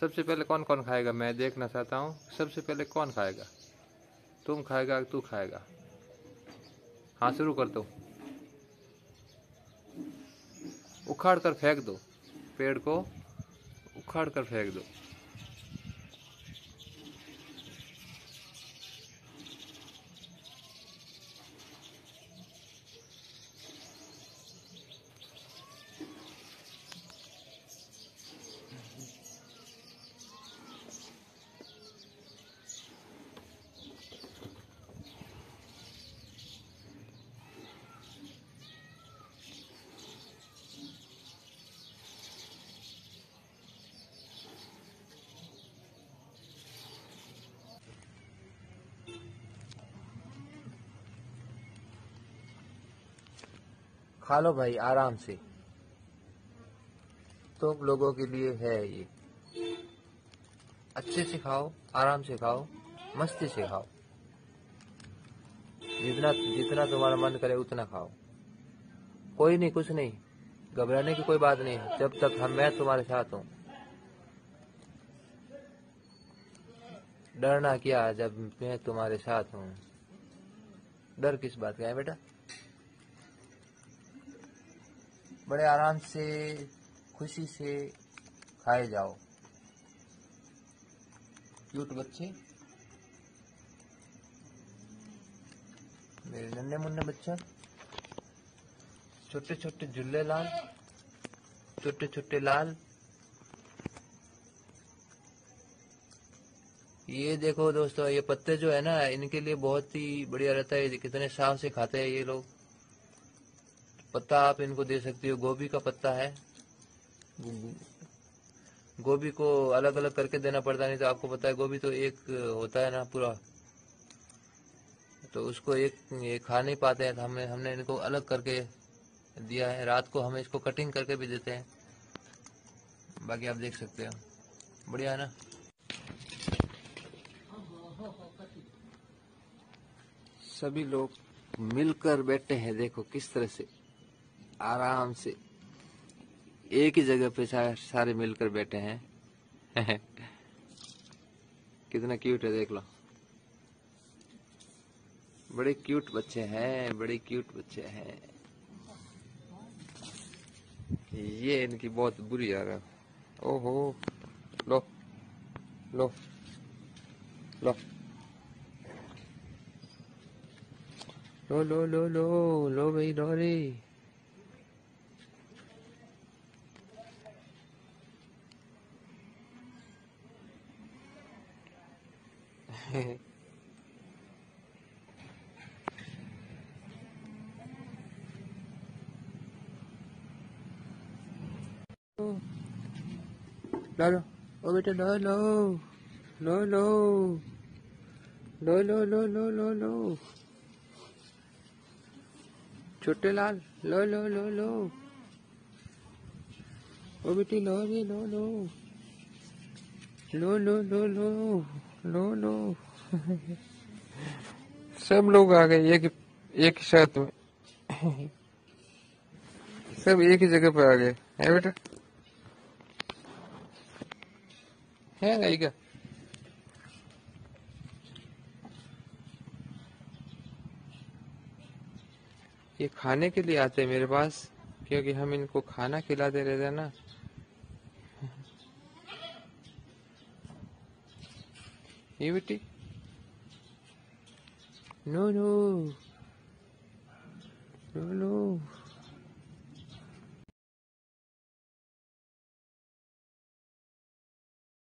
सबसे पहले कौन कौन खाएगा? मैं देखना चाहता हूँ सबसे पहले कौन खाएगा। तुम खाएगा, तू खाएगा। हाँ शुरू कर दो, उखाड़ कर फेंक दो, पेड़ को उखाड़ कर फेंक दो। खा लो भाई आराम से, तुम लोगों के लिए है ये। अच्छे से खाओ, आराम से खाओ, मस्ती से खाओ, जितना तुम्हारा मन करे उतना खाओ। कोई नहीं, कुछ नहीं, घबराने की कोई बात नहीं, जब तक मैं तुम्हारे साथ हूँ। डरना क्या जब मैं तुम्हारे साथ हूँ, डर किस बात का है बेटा? बड़े आराम से खुशी से खाए जाओ। क्यूट बच्चे, मेरे नन्हे मुन्ने बच्चा, छोटे छोटे झुल्ले लाल, छोटे छोटे लाल। ये देखो दोस्तों, ये पत्ते जो है ना, इनके लिए बहुत ही बढ़िया रहता है, कितने साफ से खाते हैं ये लोग। पत्ता आप इनको दे सकते हो, गोभी का पत्ता है। गोभी को अलग अलग करके देना पड़ता, नहीं तो आपको पता है गोभी तो एक होता है ना पूरा, तो उसको एक खा नहीं पाते हैं, तो हमने इनको अलग करके दिया है। रात को हम इसको कटिंग करके भी देते हैं। बाकी आप देख सकते हो, बढ़िया है ना। सभी लोग मिलकर बैठे हैं, देखो किस तरह से आराम से एक ही जगह पे सारे मिलकर बैठे हैं। कितना क्यूट है, देख लो, बड़े क्यूट बच्चे हैं, बड़े क्यूट बच्चे हैं। ये इनकी बहुत बुरी आ रहा है। ओहो, लो लो लो लो लो लो लो लो भाई लो रे। लो ओ बेटा, लो लो लो लो लो लो लो लो लो लो छोटे लाल, लो लो लो लो ओ बेटी, लो रे लो लो लो लो लो लो लो लो। सब लोग आ गए एक ही साथ में, सब एक ही जगह पे आ गए है बेटा, है नहीं क्या? ये खाने के लिए आते हैं मेरे पास, क्योंकि हम इनको खाना खिलाते रहते हैं ना। ये बेटी, नो नो नो नो।